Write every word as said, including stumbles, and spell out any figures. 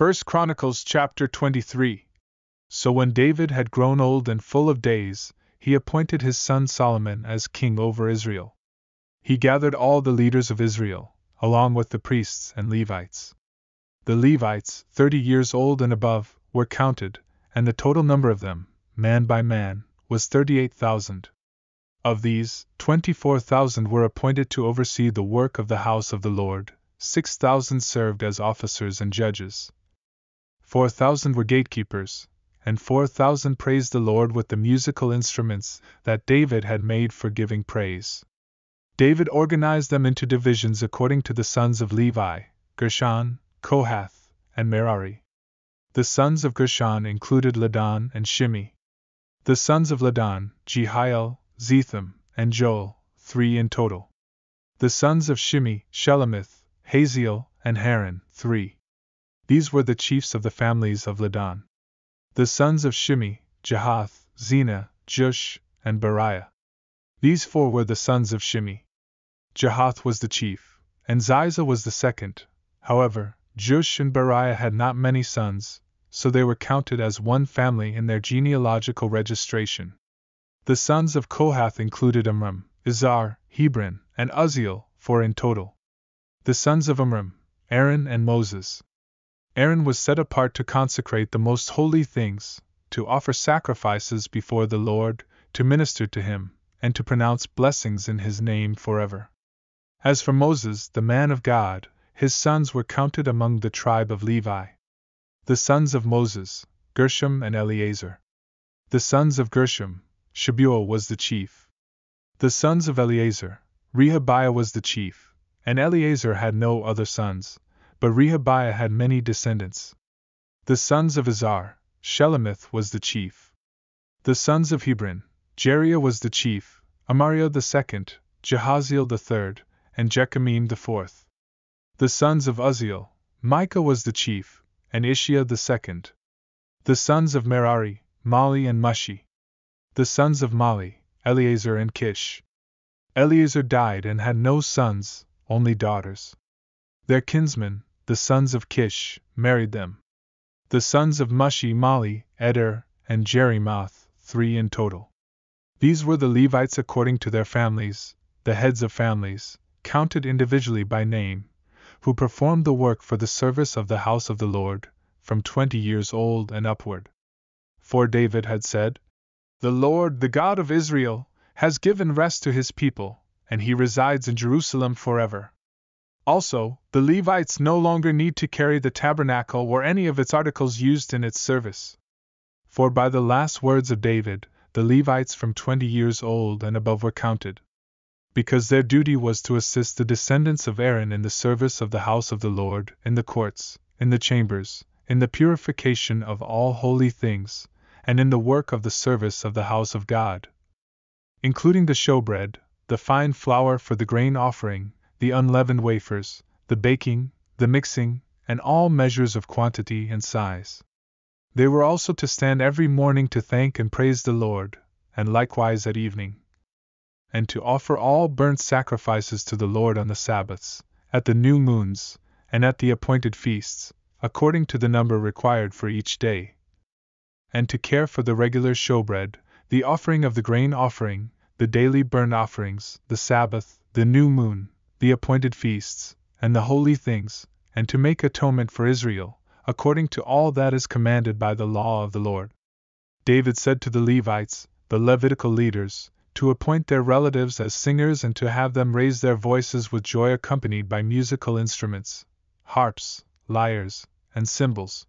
First Chronicles chapter twenty-three. So when David had grown old and full of days, he appointed his son Solomon as king over Israel. He gathered all the leaders of Israel, along with the priests and Levites. The Levites, thirty years old and above, were counted, and the total number of them, man by man, was thirty-eight thousand. Of these, twenty-four thousand were appointed to oversee the work of the house of the Lord, six thousand served as officers and judges. Four thousand were gatekeepers, and four thousand praised the Lord with the musical instruments that David had made for giving praise. David organized them into divisions according to the sons of Levi, Gershon, Kohath, and Merari. The sons of Gershon included Laadan and Shimei. The sons of Laadan, Jehiel, Zetham, and Jeush, three in total. The sons of Shimei, Shelemith, Haziel, and Haran, three. These were the chiefs of the families of Laadan. The sons of Shimei, Jahath, Zina, Jeush, and Beriah. These four were the sons of Shimei. Jahath was the chief, and Ziza was the second. However, Jeush and Beriah had not many sons, so they were counted as one family in their genealogical registration. The sons of Kohath included Amram, Izhar, Hebron, and Uzziel, four in total. The sons of Amram, Aaron and Moses. Aaron was set apart to consecrate the most holy things, to offer sacrifices before the Lord, to minister to him, and to pronounce blessings in his name forever. As for Moses, the man of God, his sons were counted among the tribe of Levi. The sons of Moses, Gershom and Eliezer. The sons of Gershom, Shebuel was the chief. The sons of Eliezer, Rehobiah was the chief, and Eliezer had no other sons, but Rehobiah had many descendants. The sons of Izhar, Shelemith was the chief. The sons of Hebron, Jeriah was the chief, Amariah the second, Jahaziel the third, and Jechamim the fourth. The sons of Uzziel, Micah was the chief, and Ishiah the second. The sons of Merari, Mali and Mushi. The sons of Mali, Eliezer and Kish. Eliezer died and had no sons, only daughters. Their kinsmen, the sons of Kish, married them. The sons of Mushi, Mali, Eder, and Jerimoth, three in total. These were the Levites according to their families, the heads of families, counted individually by name, who performed the work for the service of the house of the Lord, from twenty years old and upward. For David had said, "The Lord, the God of Israel, has given rest to his people, and he resides in Jerusalem forever." Also, the Levites no longer need to carry the tabernacle or any of its articles used in its service. For by the last words of David, the Levites from twenty years old and above were counted, because their duty was to assist the descendants of Aaron in the service of the house of the Lord, in the courts, in the chambers, in the purification of all holy things, and in the work of the service of the house of God, including the showbread, the fine flour for the grain offering, the unleavened wafers, the baking, the mixing, and all measures of quantity and size. They were also to stand every morning to thank and praise the Lord, and likewise at evening, and to offer all burnt sacrifices to the Lord on the Sabbaths, at the new moons, and at the appointed feasts, according to the number required for each day, and to care for the regular showbread, the offering of the grain offering, the daily burnt offerings, the Sabbath, the new moon, the appointed feasts, and the holy things, and to make atonement for Israel, according to all that is commanded by the law of the Lord. David said to the Levites, the Levitical leaders, to appoint their relatives as singers and to have them raise their voices with joy accompanied by musical instruments, harps, lyres, and cymbals.